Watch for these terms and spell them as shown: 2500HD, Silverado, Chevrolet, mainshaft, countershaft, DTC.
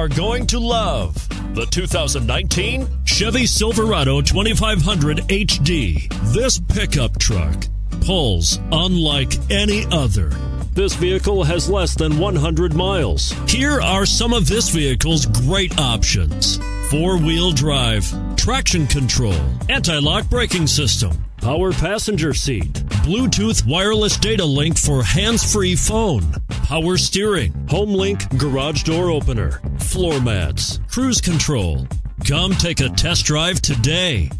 are going to love the 2019 Chevy Silverado 2500 HD. This pickup truck pulls unlike any other. This vehicle has less than 100 miles. Here are some of this vehicle's great options: four-wheel drive, traction control, anti-lock braking system, power passenger seat, Bluetooth wireless data link for hands-free phone, power steering, home link garage door opener, floor mats, cruise control. Come take a test drive today.